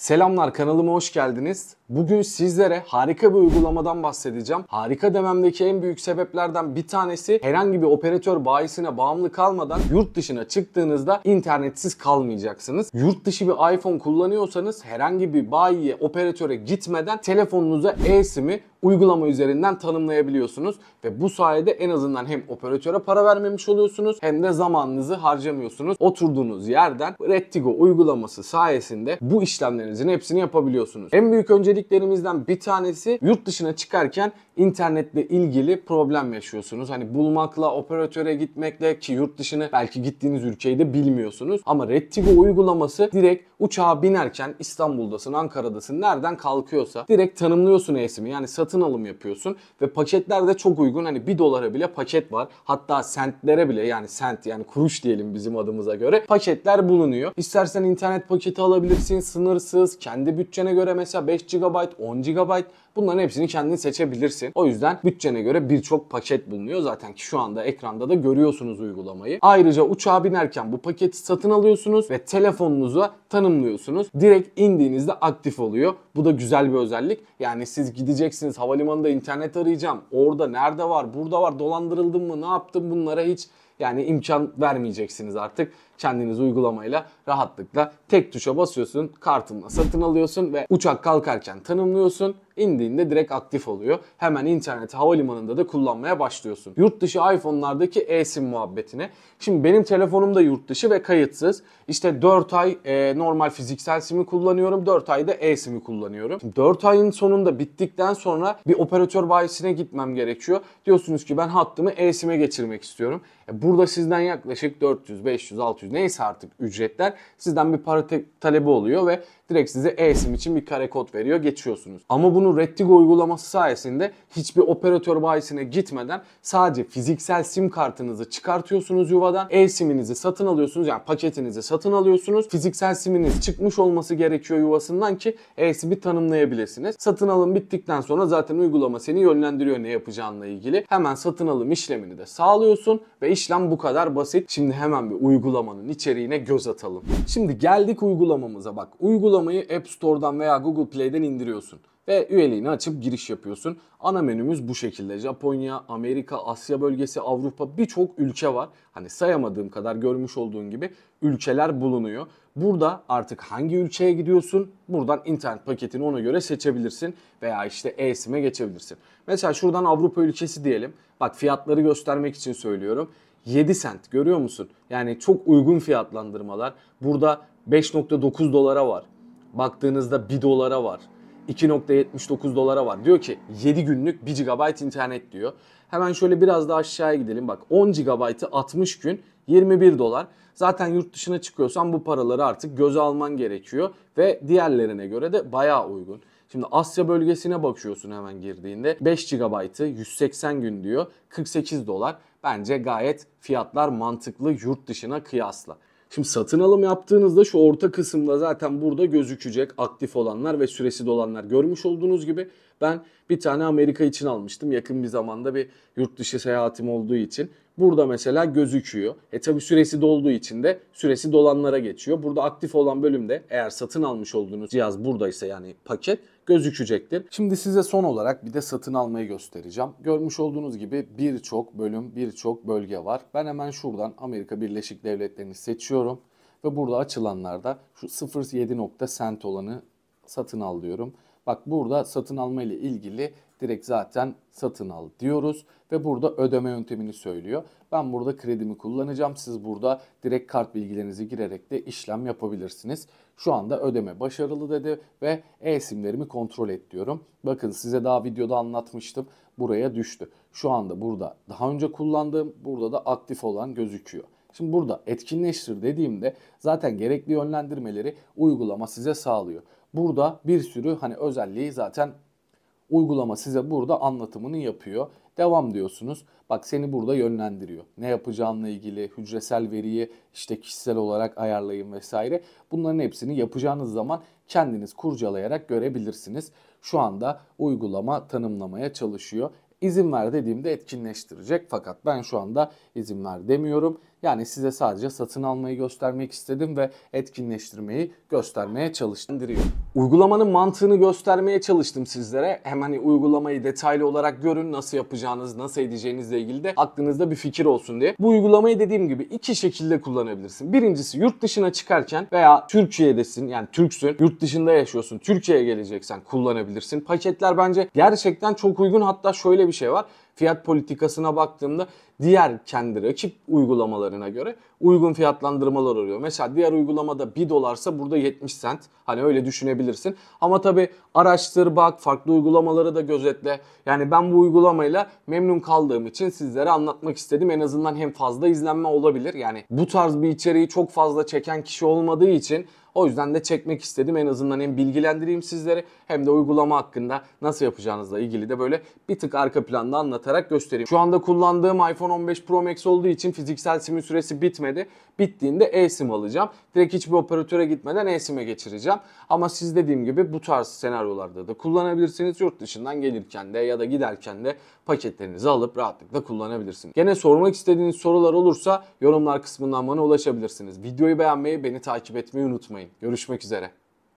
Selamlar, kanalıma hoş geldiniz. Bugün sizlere harika bir uygulamadan bahsedeceğim. Harika dememdeki en büyük sebeplerden bir tanesi herhangi bir operatör bayisine bağımlı kalmadan yurt dışına çıktığınızda internetsiz kalmayacaksınız. Yurt dışı bir iPhone kullanıyorsanız herhangi bir bayiye, operatöre gitmeden telefonunuza eSIM'i uygulama üzerinden tanımlayabiliyorsunuz ve bu sayede en azından hem operatöre para vermemiş oluyorsunuz hem de zamanınızı harcamıyorsunuz. Oturduğunuz yerden RedteaGo uygulaması sayesinde bu işlemlerinizin hepsini yapabiliyorsunuz. En büyük önceliklerimizden bir tanesi, yurt dışına çıkarken internetle ilgili problem yaşıyorsunuz. Hani bulmakla, operatöre gitmekle, ki yurt dışını belki gittiğiniz ülkeyi de bilmiyorsunuz. Ama RedteaGo uygulaması direkt uçağa binerken İstanbul'dasın, Ankara'dasın, nereden kalkıyorsa direkt tanımlıyorsun eSIM'i. Yani satın alım yapıyorsun ve paketler de çok uygun. Hani 1 dolara bile paket var. Hatta sentlere bile, yani sent, yani kuruş diyelim bizim adımıza göre, paketler bulunuyor. İstersen internet paketi alabilirsin, sınırsız, kendi bütçene göre mesela 5 GB, 10 GB bunların hepsini kendin seçebilirsin. O yüzden bütçene göre birçok paket bulunuyor zaten, ki şu anda ekranda da görüyorsunuz uygulamayı. Ayrıca uçağa binerken bu paketi satın alıyorsunuz ve telefonunuza tanımlıyorsunuz. Direkt indiğinizde aktif oluyor. Bu da güzel bir özellik. Yani siz gideceksiniz, havalimanında internet arayacağım, orada nerede var, burada var, dolandırıldım mı, ne yaptım, bunlara hiç yani imkan vermeyeceksiniz artık. Kendiniz uygulamayla rahatlıkla tek tuşa basıyorsun, kartınla satın alıyorsun ve uçak kalkarken tanımlıyorsun. İndiğinde direkt aktif oluyor. Hemen interneti havalimanında da kullanmaya başlıyorsun. Yurt dışı iPhone'lardaki eSIM muhabbetine. Şimdi benim telefonum da yurt dışı ve kayıtsız. İşte 4 ay normal fiziksel SIM'i kullanıyorum. 4 ayda eSIM'i kullanıyorum. Şimdi 4 ayın sonunda bittikten sonra bir operatör bayisine gitmem gerekiyor. Diyorsunuz ki ben hattımı eSIM'e geçirmek istiyorum. Burada sizden yaklaşık 400, 500, 600 neyse artık ücretler, sizden bir para talebi oluyor ve direkt size eSIM için bir kare kod veriyor, geçiyorsunuz. Ama bunu RedteaGo uygulaması sayesinde hiçbir operatör bayisine gitmeden sadece fiziksel SIM kartınızı çıkartıyorsunuz yuvadan. eSIM'inizi satın alıyorsunuz, yani paketinizi satın alıyorsunuz. Fiziksel SIM'iniz çıkmış olması gerekiyor yuvasından ki eSIM'i tanımlayabilirsiniz. Satın alım bittikten sonra zaten uygulama seni yönlendiriyor ne yapacağınla ilgili. Hemen satın alım işlemini de sağlıyorsun ve işlem bu kadar basit. Şimdi hemen bir uygulamanın içeriğine göz atalım. Şimdi geldik uygulamamıza. Bak, uygulamayı App Store'dan veya Google Play'den indiriyorsun ve üyeliğini açıp giriş yapıyorsun. Ana menümüz bu şekilde. Japonya, Amerika, Asya bölgesi, Avrupa, birçok ülke var. Hani sayamadığım kadar, görmüş olduğun gibi ülkeler bulunuyor. Burada artık hangi ülkeye gidiyorsun, buradan internet paketini ona göre seçebilirsin veya işte eSIM'e geçebilirsin. Mesela şuradan Avrupa ülkesi diyelim. Bak, fiyatları göstermek için söylüyorum. 7 sent, görüyor musun? Yani çok uygun fiyatlandırmalar. Burada 5.9 dolara var. Baktığınızda 1 dolara var. 2.79 dolara var. Diyor ki 7 günlük 1 GB internet diyor. Hemen şöyle biraz daha aşağıya gidelim. Bak, 10 GB'ı 60 gün 21 dolar. Zaten yurt dışına çıkıyorsan bu paraları artık göze alman gerekiyor ve diğerlerine göre de bayağı uygun. Şimdi Asya bölgesine bakıyorsun hemen girdiğinde. 5 GB'ı 180 gün diyor. 48 dolar. Bence gayet fiyatlar mantıklı yurt dışına kıyasla. Şimdi satın alım yaptığınızda şu orta kısımda zaten burada gözükecek aktif olanlar ve süresi dolanlar, görmüş olduğunuz gibi. Ben bir tane Amerika için almıştım yakın bir zamanda, bir yurt dışı seyahatim olduğu için. Burada mesela gözüküyor. Tabi süresi dolduğu için de süresi dolanlara geçiyor. Burada aktif olan bölümde, eğer satın almış olduğunuz cihaz buradaysa, yani paket gözükecektir. Şimdi size son olarak bir de satın almayı göstereceğim. Görmüş olduğunuz gibi birçok bölüm, birçok bölge var. Ben hemen şuradan Amerika Birleşik Devletleri'ni seçiyorum ve burada açılanlarda şu 0.7 sent olanı satın al diyorum. Bak, burada satın alma ile ilgili direkt zaten satın al diyoruz ve burada ödeme yöntemini söylüyor. Ben burada kredimi kullanacağım. Siz burada direkt kart bilgilerinizi girerek de işlem yapabilirsiniz. Şu anda ödeme başarılı dedi ve eSIM'lerimi kontrol et diyorum. Bakın, size daha videoda anlatmıştım. Buraya düştü. Şu anda burada daha önce kullandığım, burada da aktif olan gözüküyor. Şimdi burada etkinleştir dediğimde zaten gerekli yönlendirmeleri uygulama size sağlıyor. Burada bir sürü hani özelliği zaten uygulama size burada anlatımını yapıyor. Devam diyorsunuz. Bak, seni burada yönlendiriyor. Ne yapacağınla ilgili, hücresel veriyi işte kişisel olarak ayarlayın vesaire. Bunların hepsini yapacağınız zaman kendiniz kurcalayarak görebilirsiniz. Şu anda uygulama tanımlamaya çalışıyor. İzin ver dediğimde etkinleştirecek, fakat ben şu anda izin ver demiyorum. Yani size sadece satın almayı göstermek istedim ve etkinleştirmeyi göstermeye çalıştım. Uygulamanın mantığını göstermeye çalıştım sizlere. Hem hani uygulamayı detaylı olarak görün, nasıl yapacağınız, nasıl edeceğinizle ilgili de aklınızda bir fikir olsun diye. Bu uygulamayı dediğim gibi iki şekilde kullanabilirsin. Birincisi, yurt dışına çıkarken veya Türkiye'desin, yani Türksün, yurt dışında yaşıyorsun, Türkiye'ye geleceksen kullanabilirsin. Paketler bence gerçekten çok uygun. Hatta şöyle bir şey var. Fiyat politikasına baktığımda diğer kendi rakip uygulamalarına göre uygun fiyatlandırmalar oluyor. Mesela diğer uygulamada 1 dolarsa burada 70 cent. Hani öyle düşünebilirsin. Ama tabii araştır, bak, farklı uygulamaları da gözetle. Yani ben bu uygulamayla memnun kaldığım için sizlere anlatmak istedim. En azından hem fazla izlenme olabilir. Yani bu tarz bir içeriği çok fazla çeken kişi olmadığı için o yüzden de çekmek istedim. En azından hem bilgilendireyim sizleri hem de uygulama hakkında nasıl yapacağınızla ilgili de böyle bir tık arka planda anlatarak göstereyim. Şu anda kullandığım iPhone 15 Pro Max olduğu için fiziksel sim'in süresi bitmedi. Bittiğinde eSIM alacağım. Direkt hiçbir operatöre gitmeden eSIM'e geçireceğim. Ama siz dediğim gibi bu tarz senaryolarda da kullanabilirsiniz. Yurt dışından gelirken de ya da giderken de paketlerinizi alıp rahatlıkla kullanabilirsiniz. Gene sormak istediğiniz sorular olursa yorumlar kısmından bana ulaşabilirsiniz. Videoyu beğenmeyi, beni takip etmeyi unutmayın. Görüşmek üzere.